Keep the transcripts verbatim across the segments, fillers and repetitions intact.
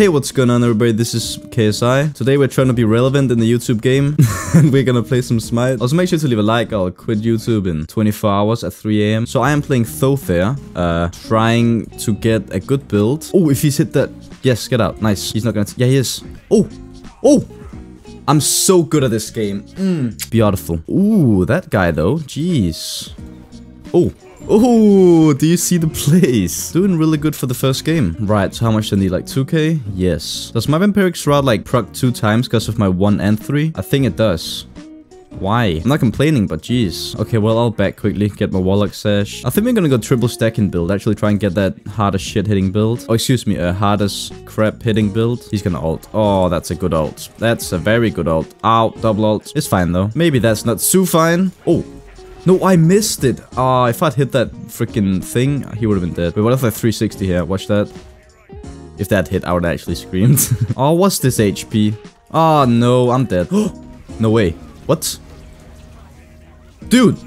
Hey, what's going on, everybody? This is K S I. Today we're trying to be relevant in the YouTube game and we're gonna play some Smite. Also, make sure to leave a like. I'll quit YouTube in twenty-four hours at three A M So I am playing Thothair, uh, trying to get a good build. Oh, if he's hit that. Yes, get out. Nice. He's not gonna. Yeah, he is. Oh, oh. I'm so good at this game. Mm. Beautiful. Ooh, that guy though. Jeez. Oh. Oh, do you see the place? Doing really good for the first game. Right, so how much do I need? Like two K? Yes. Does my vampiric shroud like proc two times because of my one and three? I think it does. Why? I'm not complaining, but jeez. Okay, well, I'll back quickly, get my warlock sash. I think we're gonna go triple stacking build. Actually try and get that hardest shit hitting build. Oh, excuse me, uh, hardest crap hitting build. He's gonna ult. Oh, that's a good ult. That's a very good ult. Ow, double ult. It's fine though. Maybe that's not too fine. Oh. No, I missed it. Ah, uh, if I'd hit that freaking thing, he would have been dead. But what if I three sixty here? Watch that. If that hit, I would have actually screamed. Oh, what's this H P? Oh, no, I'm dead. No way. What? Dude.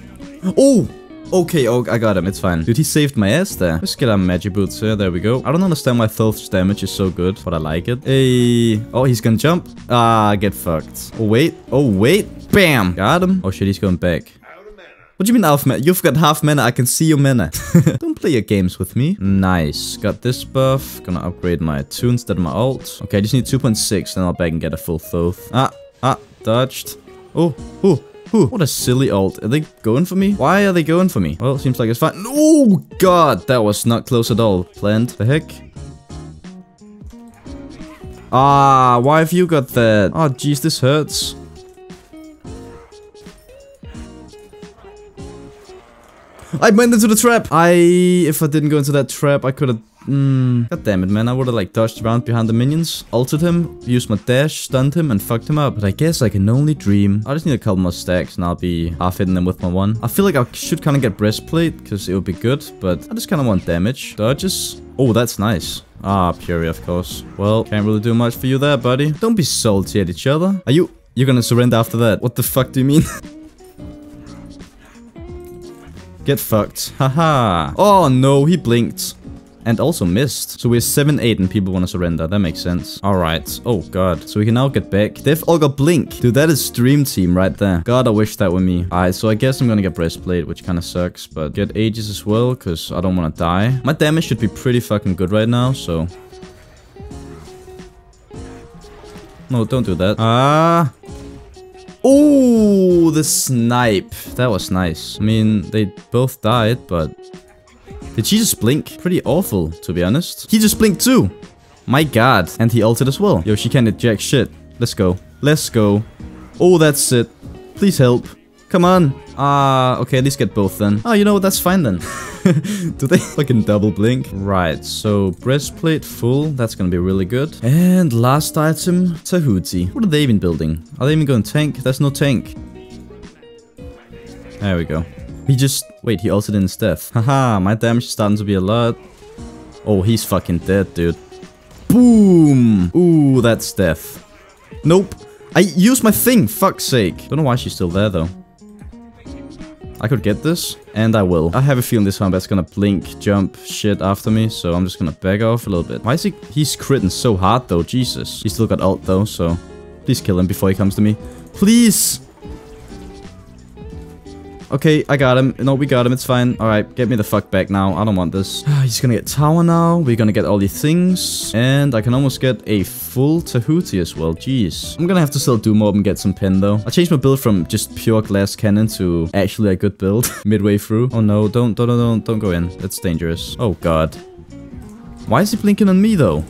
Oh. Okay, oh, I got him. It's fine. Dude, he saved my ass there. Let's get our magic boots here. There we go. I don't understand why Thoth's damage is so good, but I like it. Hey. Oh, he's gonna jump. Ah, get fucked. Oh, wait. Oh, wait. Bam. Got him. Oh, shit, he's going back. What do you mean half mana? You've got half mana, I can see your mana. Don't play your games with me. Nice. Got this buff. Gonna upgrade my two instead of my ult. Okay, I just need two point six, then I'll back and get a full Thoth. Ah, ah, dodged. Oh, oh, oh. What a silly ult. Are they going for me? Why are they going for me? Well, it seems like it's fine. Oh, God. That was not close at all. Planned. The heck? Ah, why have you got that? Oh, jeez, this hurts. I went into the trap! I... If I didn't go into that trap, I could've... Mm. God damn it, man. I would've, like, dodged around behind the minions, ulted him, used my dash, stunned him, and fucked him up. But I guess I can only dream. I just need a couple more stacks, and I'll be half-hitting them with my one. I feel like I should kind of get breastplate, because it would be good, but I just kind of want damage. Dodges. Oh, that's nice. Ah, Fury, of course. Well, can't really do much for you there, buddy. Don't be salty at each other. Are you... You're gonna surrender after that? What the fuck do you mean? Get fucked. Haha. Oh no, he blinked. And also missed. So we're seven eight and people want to surrender. That makes sense. Alright. Oh god. So we can now get back. They've all got blink. Dude, that is stream team right there. God, I wish that were me. Alright, so I guess I'm gonna get breastplate, which kind of sucks. But get ages as well, because I don't want to die. My damage should be pretty fucking good right now, so... No, don't do that. Ah... Oh, the snipe. That was nice. I mean, they both died, but... Did she just blink? Pretty awful, to be honest. He just blinked too! My god. And he ulted as well. Yo, she can't eject shit. Let's go. Let's go. Oh, that's it. Please help. Come on. Ah, uh, okay, at least get both then. Oh, you know what? That's fine then. Do they fucking double blink? Right, so breastplate full. That's gonna be really good. And last item, Tahuti. What are they even building? Are they even going tank? There's no tank. There we go. He just... Wait, he ulted in his death. Haha, my damage is starting to be a lot. Oh, he's fucking dead, dude. Boom! Ooh, that's death. Nope. I used my thing, fuck's sake. Don't know why she's still there, though. I could get this, and I will. I have a feeling this combat's gonna blink, jump, shit after me, so I'm just gonna back off a little bit. Why is he... He's critting so hard, though, Jesus. He's still got ult, though, so... Please kill him before he comes to me. Please! Okay, I got him. No, we got him, it's fine. Alright, get me the fuck back now. I don't want this. He's gonna get tower now. We're gonna get all these things. And I can almost get a full Tahuti as well. Jeez. I'm gonna have to sell Doom Orb and get some pen, though. I changed my build from just pure glass cannon to actually a good build midway through. Oh no, don't, don't, don't, don't go in. That's dangerous. Oh god. Why is he blinking on me, though?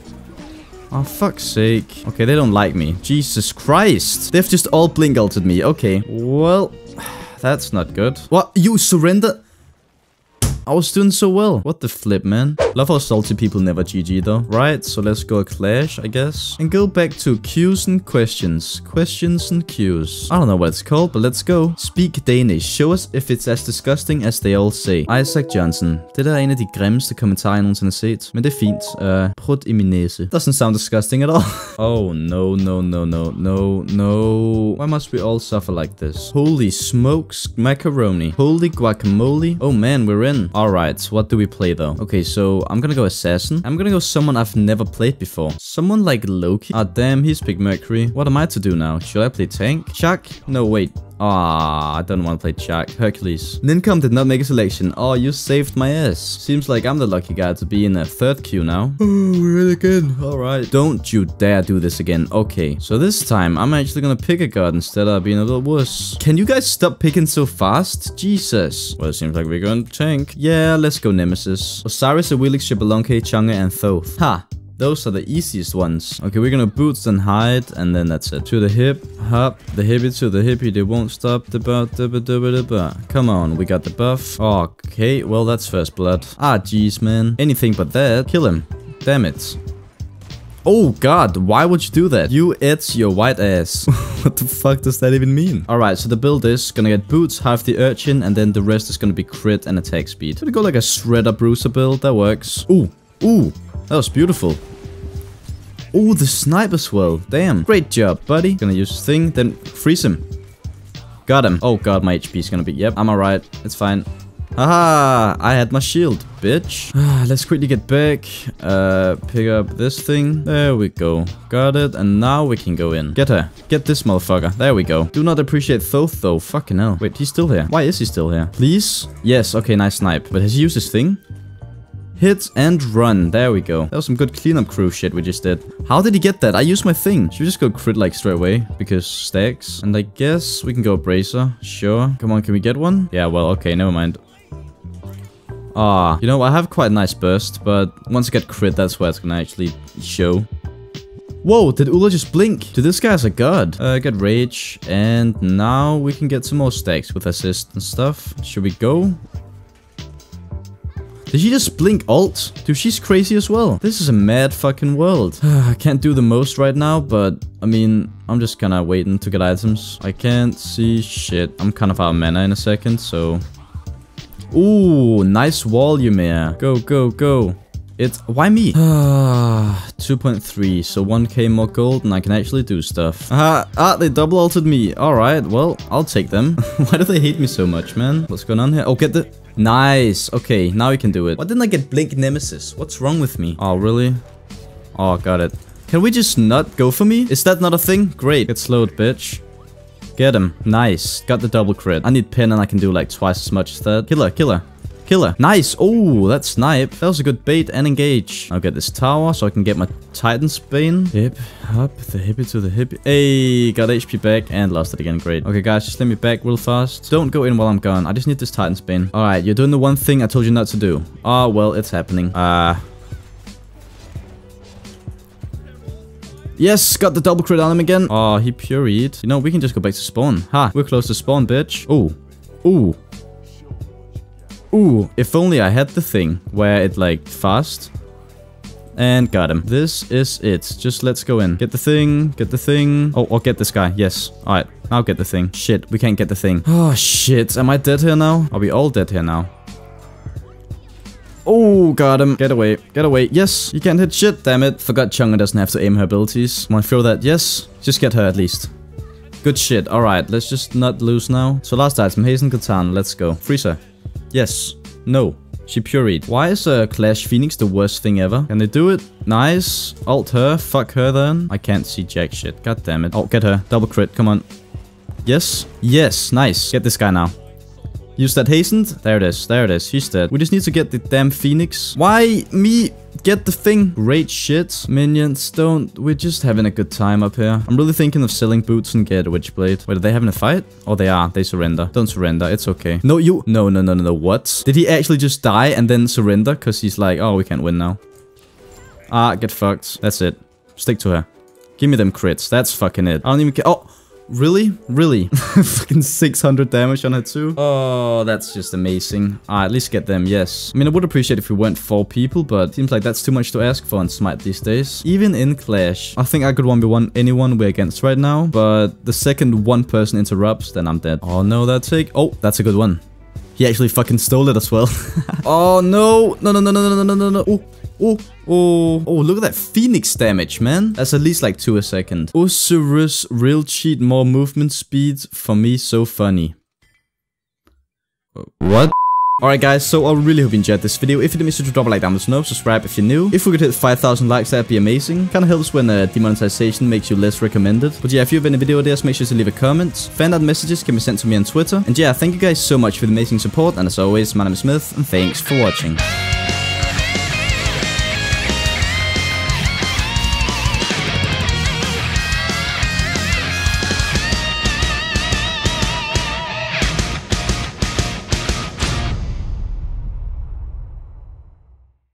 Oh, fuck's sake. Okay, they don't like me. Jesus Christ. They've just all blink ulted me. Okay. Well... That's not good. What? You surrender? I was doing so well. What the flip, man. Love how salty people never G G, though. Right, so let's go a clash, I guess. And go back to Q's and questions. Questions and Q's. I don't know what it's called, but let's go. Speak Danish. Show us if it's as disgusting as they all say. Isaac Johnson. Det der er en af de grimmeste kommentarer, jeg nogensinde har set. Men det er fint. Uh, prut i min næse. Doesn't sound disgusting at all. Oh, no, no, no, no, no, no. Why must we all suffer like this? Holy smokes macaroni. Holy guacamole. Oh, man, we're in. All right, what do we play though? Okay, so I'm gonna go assassin. I'm gonna go someone I've never played before. Someone like Loki. Ah, damn, he's picked Mercury. What am I to do now? Should I play tank? Chak? No, wait. Ah, I don't want to play Chak. Hercules. Nincom did not make a selection. Oh, you saved my ass. Seems like I'm the lucky guy to be in a third queue now. Oh, we're in again. All right. Don't you dare do this again. Okay, so this time I'm actually going to pick a god instead of being a little wuss. Can you guys stop picking so fast? Jesus. Well, it seems like we're going to tank. Yeah, let's go Nemesis. Osiris, Awilix, Shibalonke, Chang'e, and Thoth. Ha. Those are the easiest ones. Okay, we're gonna boots and hide, and then that's it. To the hip, hop, the hippie to the hippie, they won't stop. Come on, we got the buff. Okay, well, that's first blood. Ah, jeez, man. Anything but that. Kill him. Damn it. Oh god, why would you do that? You it's your white ass. What the fuck does that even mean? Alright, so the build is gonna get boots, half the urchin, and then the rest is gonna be crit and attack speed. Gonna go like a shredder bruiser build, that works. Ooh, ooh. That was beautiful. Oh, the snipe as well. Damn. Great job, buddy. Gonna use this thing, then freeze him. Got him. Oh god, my H P is gonna be... Yep, I'm alright. It's fine. Haha, I had my shield, bitch. Let's quickly get back. Uh, pick up this thing. There we go. Got it. And now we can go in. Get her. Get this motherfucker. There we go. Do not appreciate Thoth though. Fucking hell. Wait, he's still here. Why is he still here? Please? Yes, okay, nice snipe. But has he used his thing? Hit and run. There we go. That was some good cleanup crew shit we just did. How did he get that? I used my thing. Should we just go crit like straight away? Because stacks. And I guess we can go bracer. Sure. Come on, can we get one? Yeah, well, okay, never mind. Ah, you know, I have quite a nice burst, but once I get crit, that's where it's gonna actually show. Whoa, did Ula just blink? Dude, this guy's a god. Uh, get rage. And now we can get some more stacks with assist and stuff. Should we go? Did she just blink alt? Dude, she's crazy as well. This is a mad fucking world. I can't do the most right now, but I mean, I'm just kind of waiting to get items. I can't see shit. I'm kind of out of mana in a second, so... Ooh, nice wall, Ymir. Go, go, go. It's... Why me? two point three, so one K more gold and I can actually do stuff. Ah, ah, they double ulted me. All right, well, I'll take them. Why do they hate me so much, man? What's going on here? Oh, get the... Nice. Okay, now we can do it. Why didn't I get Blink Nemesis? What's wrong with me? Oh, really? Oh, got it. Can we just not go for me? Is that not a thing? Great. Get slowed, bitch. Get him. Nice. Got the double crit. I need pen and I can do like twice as much as that. Killer, killer, killer. Nice. Oh, that snipe. That was a good bait and engage. I'll get this tower so I can get my Titan's Bane. Hip, hop, the hippie to the hippie. Hey, got H P back and lost it again. Great. Okay, guys, just let me back real fast. Don't go in while I'm gone. I just need this Titan's Bane. All right, you're doing the one thing I told you not to do. Ah, oh, well, it's happening. Ah. Uh... Yes, got the double crit on him again. Oh, he puried. You know, we can just go back to spawn. Ha, we're close to spawn, bitch. Ooh. Ooh. Ooh, if only I had the thing where it like fast. And got him. This is it. Just let's go in. Get the thing. Get the thing. Oh, or get this guy. Yes. All right. Now get the thing. Shit, we can't get the thing. Oh, shit. Am I dead here now? Are we all dead here now? Oh, got him. Get away. Get away. Yes. You can't hit shit. Damn it. Forgot Chang'e doesn't have to aim her abilities. Wanna throw that? Yes. Just get her at least. Good shit. All right. Let's just not lose now. So last item. Hazen Katan. Let's go. Freezer. Yes. No. She puried. Why is uh, Clash Phoenix the worst thing ever? Can they do it? Nice. Alt her. Fuck her then. I can't see jack shit. God damn it. Oh, get her. Double crit. Come on. Yes. Yes. Nice. Get this guy now. Use that hastened. There it is. There it is. He's dead. We just need to get the damn Phoenix. Why me? Get the thing. Great shit. Minions, don't. We're just having a good time up here. I'm really thinking of selling boots and get a Witchblade. Wait, are they having a fight? Oh, they are. They surrender. Don't surrender. It's okay. No, you. No, no, no, no, no. What? Did he actually just die and then surrender? Because he's like, oh, we can't win now. Ah, get fucked. That's it. Stick to her. Give me them crits. That's fucking it. I don't even care. Oh. Really? Really? Fucking six hundred damage on her too. Oh, that's just amazing. Ah, at least get them, yes. I mean, I would appreciate if we weren't four people, but it seems like that's too much to ask for in Smite these days. Even in Clash, I think I could one v one anyone we're against right now, but the second one person interrupts, then I'm dead. Oh no, that take. Oh, that's a good one. He actually fucking stole it as well. Oh no. No, no, no, no, no, no, no, no. Oh. Oh, oh, oh, look at that Phoenix damage, man. That's at least like two a second. Osiris, real cheat, more movement speed. For me, so funny. What? Alright guys, so I really hope you enjoyed this video. If you did, make sure to drop a like down below, subscribe if you're new. If we could hit five thousand likes, that'd be amazing. Kinda helps when uh, demonetization makes you less recommended. But yeah, if you have any video ideas, make sure to leave a comment. Fan art messages can be sent to me on Twitter. And yeah, thank you guys so much for the amazing support. And as always, my name is Smith, and thanks for watching.